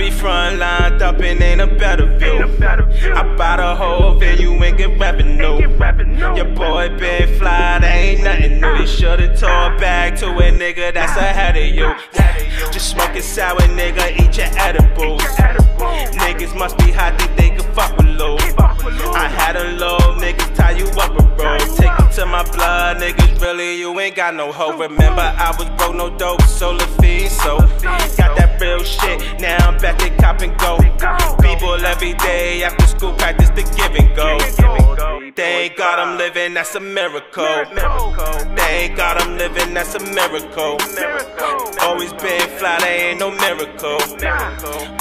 be front lined up and ain't a better view. I bought a whole venue and get revenue. Your boy been fly, that ain't nothing new. They should've tore back to a nigga that's ahead of you. Just smoking sour, nigga, eat your edibles. Niggas must be hot, think they can fuck with low. I had a low, niggas tie you up a rope. Take them to my blood, niggas really, you ain't got no hope. Remember I was broke, no dope, solar fees, so got that real shit, now I'm back to cop and go. People every day after school practice the give and go. Thank God I'm living, that's a miracle. Thank God I'm living, that's a miracle. Always been fly, that ain't no miracle.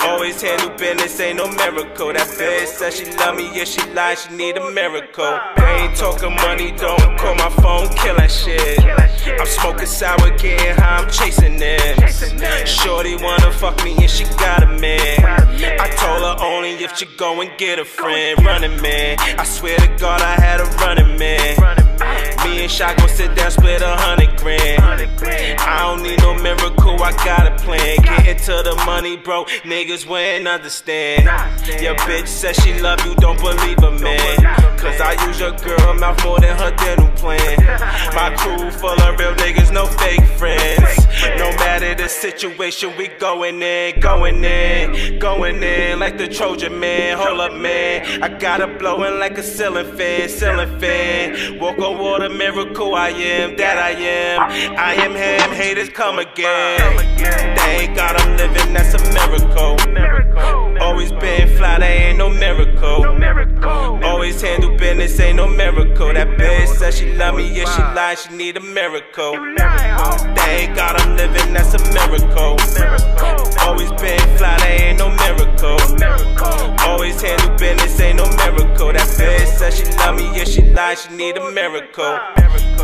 Always handle business, ain't no miracle. That bitch said she love me, yeah she lied, she need a miracle. I ain't talking money, don't call my phone, kill that shit. I'm smoking sour, getting high, I'm chasing this. Shorty wanna fuck me and she got a man. I told her only if she go and get a friend. Running man, I swear to God I had a running man. Me and Shy gon' sit down, split $100 grand. I don't need no miracle, I got a plan. Getting to the money, bro, niggas wouldn't understand. Your bitch says she love you, don't believe her, man. Cause I use your girl mouth more than her dental plan. My crew full of real niggas, no fake friends. No matter the situation, we going in, going in, going in like the Trojan man. Hold up, man, I got it blowing like a ceiling fan, ceiling fan. Walk on water, miracle, I am that I am. I am him, haters come again. Thank God I'm living, that's a miracle. Always been fly, that ain't no miracle. Always handle business, ain't no miracle. That bitch said she love me, yeah she lied, she need a miracle. Thank God I'm living, that's a miracle. Always been fly, that ain't no miracle. Always handle business, ain't no miracle. That bitch said she love me, yeah she lied, she need a miracle.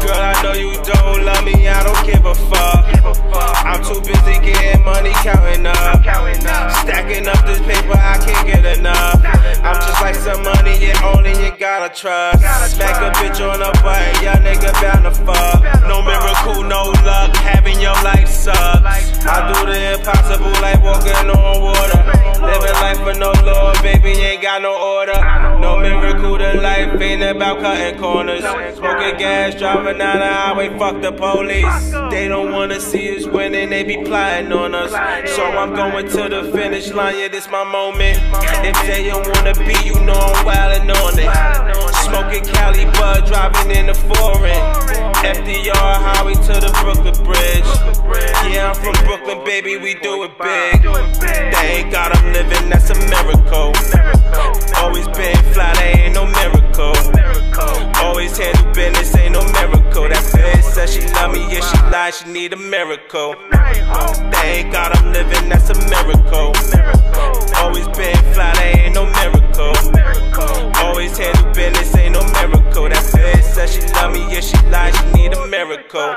Girl, I know you don't love me, I don't give a fuck. I'm too busy getting money, counting up, stacking up this paper, I can't get enough. I'm just like some money, yeah, only you gotta trust. Smack a bitch on a butt, y'all nigga bound to fuck. No miracle, no luck, having your life sucks. I do the impossible like walking on water. Living life with no law, baby, ain't got no order. No miracle to life, ain't about cutting corners. Smoking gas, driving down the highway, fuck the police. They don't wanna see us winning, they be plotting on us. So I'm going to the finish line, yeah, this my moment. If they don't wanna be, you know I'm wildin' on it. Smoking Cali bud, driving in the foreign. FDR highway to the Brooklyn Bridge. Yeah, I'm from Brooklyn, baby, we do it big. Thank God I'm living, that's a miracle. Always been fly, that ain't no miracle. Always handle business, ain't no miracle. That bitch said she love me, yeah she lied, she need a miracle. Thank God I'm living, that's a miracle. Always been fly, that ain't no miracle. Always handle business, ain't no miracle. That bitch said she love me, yeah she lied, she need a miracle.